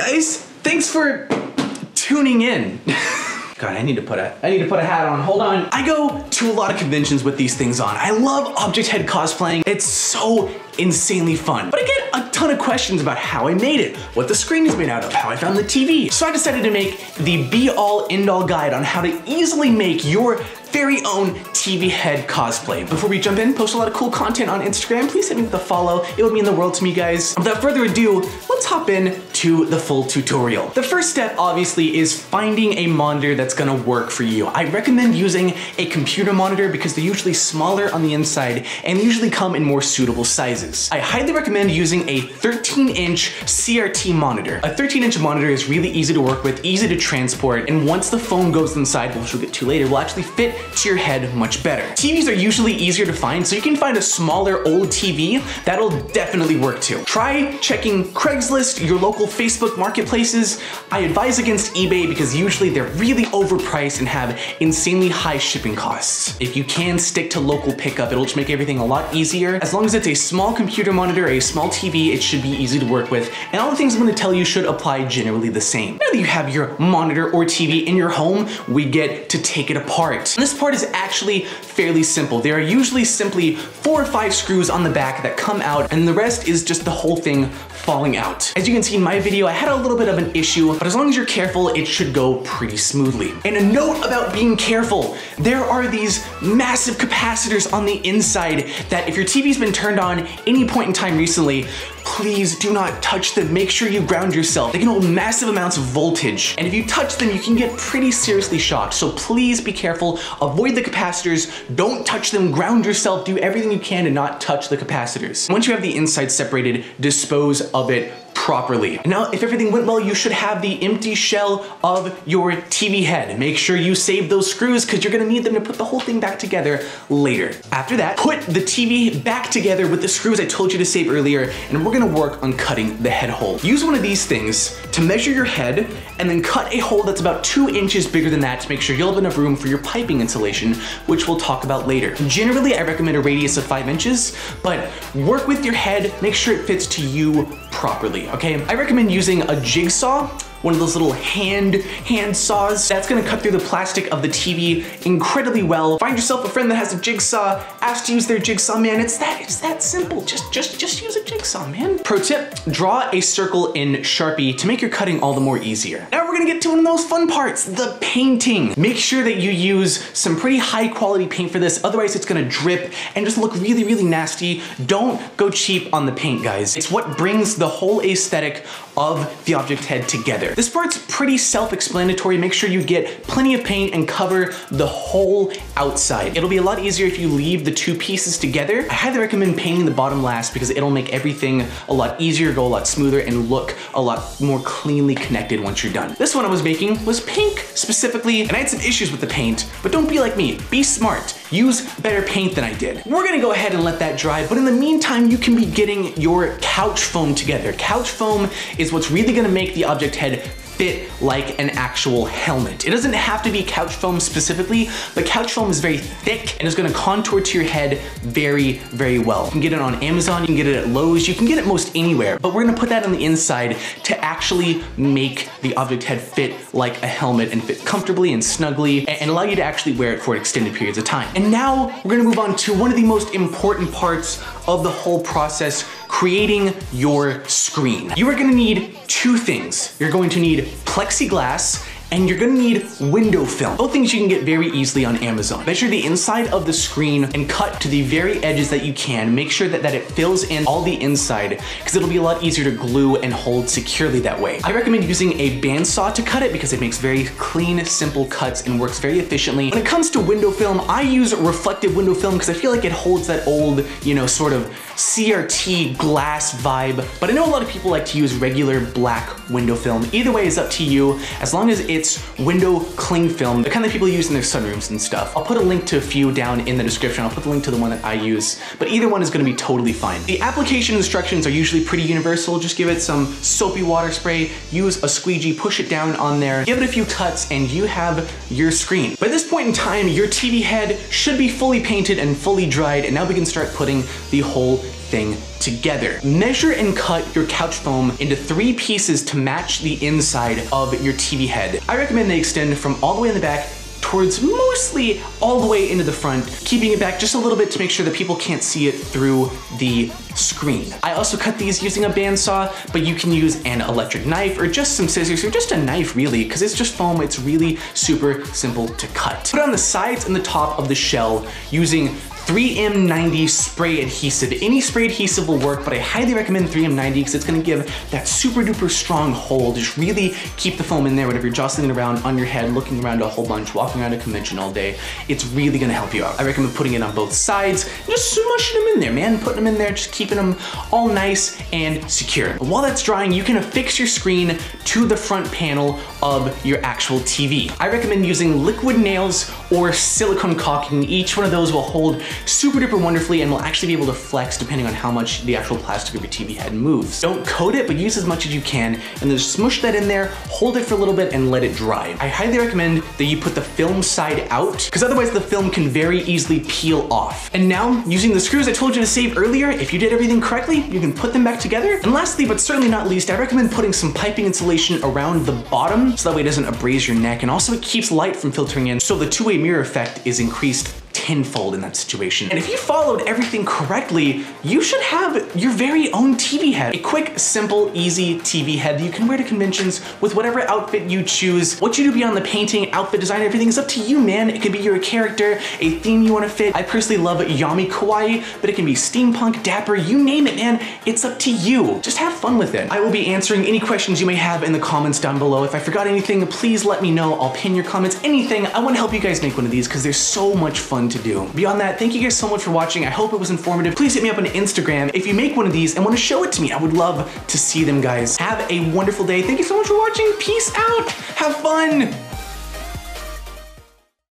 guys, thanks for tuning in. God, I need to put a hat on. Hold on. I go to a lot of conventions with these things on. I love Object Head cosplaying. It's so insanely fun. But I get a ton of questions about how I made it, what the screen is made out of, how I found the TV. So I decided to make the be-all, end-all guide on how to easily make your very own TV head cosplay. Before we jump in, post a lot of cool content on Instagram. Please hit me with a follow. It would mean the world to me, guys. Without further ado, let's hop in to the full tutorial. The first step, obviously, is finding a monitor that's gonna work for you. I recommend using a computer monitor because they're usually smaller on the inside and usually come in more suitable sizes. I highly recommend using a 13-inch CRT monitor. A 13-inch monitor is really easy to work with, easy to transport, and once the phone goes inside, which we'll get to later, will actually fit to your head much better. TVs are usually easier to find, so you can find a smaller old TV that'll definitely work too. Try checking Craigslist, your local Facebook marketplaces. I advise against eBay because usually they're really overpriced and have insanely high shipping costs. If you can stick to local pickup, it'll just make everything a lot easier. As long as it's a small computer monitor, a small TV, it should be easy to work with, and all the things I'm gonna tell you should apply generally the same. Now that you have your monitor or TV in your home, we get to take it apart. And this part is actually fairly simple. There are usually simply 4 or 5 screws on the back that come out, and the rest is just the whole thing falling out. As you can see in my video, I had a little bit of an issue, but as long as you're careful, it should go pretty smoothly. And a note about being careful, there are these massive capacitors on the inside that if your TV's been turned on any point in time recently, please do not touch them. Make sure you ground yourself. They can hold massive amounts of voltage, and if you touch them, you can get pretty seriously shocked. So please be careful. Avoid the capacitors. Don't touch them. Ground yourself. Do everything you can to not touch the capacitors. Once you have the inside separated, dispose of it properly. And now, if everything went well, you should have the empty shell of your TV head. Make sure you save those screws because you're gonna need them to put the whole thing back together later. After that, put the TV back together with the screws I told you to save earlier, and we're gonna work on cutting the head hole. Use one of these things to measure your head and then cut a hole that's about 2 inches bigger than that to make sure you'll have enough room for your piping insulation, which we'll talk about later. Generally, I recommend a radius of 5 inches, but work with your head, make sure it fits to you properly. Okay, I recommend using a jigsaw, one of those little hand saws. That's gonna cut through the plastic of the TV incredibly well. Find yourself a friend that has a jigsaw, ask to use their jigsaw, man. It's that simple. Just use a jigsaw, man. Pro tip, draw a circle in Sharpie to make your cutting all the more easier. Now we're gonna get to one of those fun parts, the painting. Make sure that you use some pretty high quality paint for this, otherwise it's gonna drip and just look really, really nasty. Don't go cheap on the paint, guys. It's what brings the whole aesthetic of the Object Head together. This part's pretty self-explanatory. Make sure you get plenty of paint and cover the whole outside. It'll be a lot easier if you leave the two pieces together. I highly recommend painting the bottom last because it'll make everything a lot easier, go a lot smoother, and look a lot more cleanly connected once you're done. This one I was making was pink specifically, and I had some issues with the paint, but don't be like me. Be smart. Use better paint than I did. We're gonna go ahead and let that dry, but in the meantime, you can be getting your couch foam together. Couch foam is what's really gonna make the Object Head fit like an actual helmet. It doesn't have to be couch foam specifically, but couch foam is very thick and is gonna contour to your head very, very well. You can get it on Amazon, you can get it at Lowe's, you can get it most anywhere, but we're gonna put that on the inside to actually make the Object Head fit like a helmet and fit comfortably and snugly and allow you to actually wear it for extended periods of time. And now we're gonna move on to one of the most important parts of the whole process, creating your screen. You are gonna need 2 things. You're going to need plexiglass and you're gonna need window film. Both things you can get very easily on Amazon. Measure the inside of the screen and cut to the very edges that you can. Make sure that it fills in all the inside because it'll be a lot easier to glue and hold securely that way. I recommend using a bandsaw to cut it because it makes very clean, simple cuts and works very efficiently. When it comes to window film, I use reflective window film because I feel like it holds that old, sort of CRT glass vibe, but I know a lot of people like to use regular black window film. Either way is up to you, as long as it's window cling film, the kind that people use in their sunrooms and stuff. I'll put a link to a few down in the description. I'll put the link to the one that I use, but either one is gonna be totally fine. The application instructions are usually pretty universal. Just give it some soapy water spray, use a squeegee, push it down on there, give it a few cuts, and you have your screen. By this point in time, your TV head should be fully painted and fully dried, and now we can start putting the whole everything together. Measure and cut your couch foam into 3 pieces to match the inside of your TV head. I recommend they extend from all the way in the back towards mostly all the way into the front, keeping it back just a little bit to make sure that people can't see it through the screen. I also cut these using a bandsaw, but you can use an electric knife or just some scissors or just a knife really, because it's just foam. It's really super simple to cut. Put on the sides and the top of the shell using 3M90 spray adhesive. Any spray adhesive will work, but I highly recommend 3M90 because it's gonna give that super duper strong hold. Just really keep the foam in there whenever you're jostling it around on your head, looking around a whole bunch, walking around a convention all day. It's really gonna help you out. I recommend putting it on both sides and just smushing them in there, man. Putting them in there, just keeping them all nice and secure. While that's drying, you can affix your screen to the front panel of your actual TV. I recommend using liquid nails or silicone caulking. Each one of those will hold super duper wonderfully and will actually be able to flex depending on how much the actual plastic of your TV head moves. Don't coat it, but use as much as you can and then smush that in there, hold it for a little bit and let it dry. I highly recommend that you put the film side out because otherwise the film can very easily peel off. And now, using the screws I told you to save earlier, if you did everything correctly, you can put them back together. And lastly, but certainly not least, I recommend putting some piping insulation around the bottom so that way it doesn't abrade your neck and also it keeps light from filtering in, so the two-way mirror effect is increased tenfold in that situation. And if you followed everything correctly, you should have your very own TV head. A quick, simple, easy TV head that you can wear to conventions with whatever outfit you choose. What you do beyond the painting, outfit design, everything is up to you, man. It could be your character, a theme you want to fit. I personally love Yami Kawaii, but it can be steampunk, dapper, you name it, man. It's up to you. Just have fun with it. I will be answering any questions you may have in the comments down below. If I forgot anything, please let me know. I'll pin your comments, anything. I want to help you guys make one of these because there's so much fun to do. Beyond that, thank you guys so much for watching. I hope it was informative. Please hit me up on Instagram if you make one of these and want to show it to me. I would love to see them, guys. Have a wonderful day. Thank you so much for watching. Peace out. Have fun.